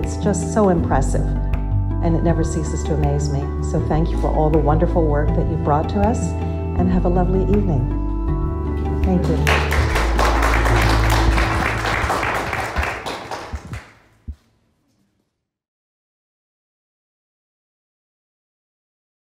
It's just so impressive, and it never ceases to amaze me. So thank you for all the wonderful work that you brought to us, and have a lovely evening. Thank you.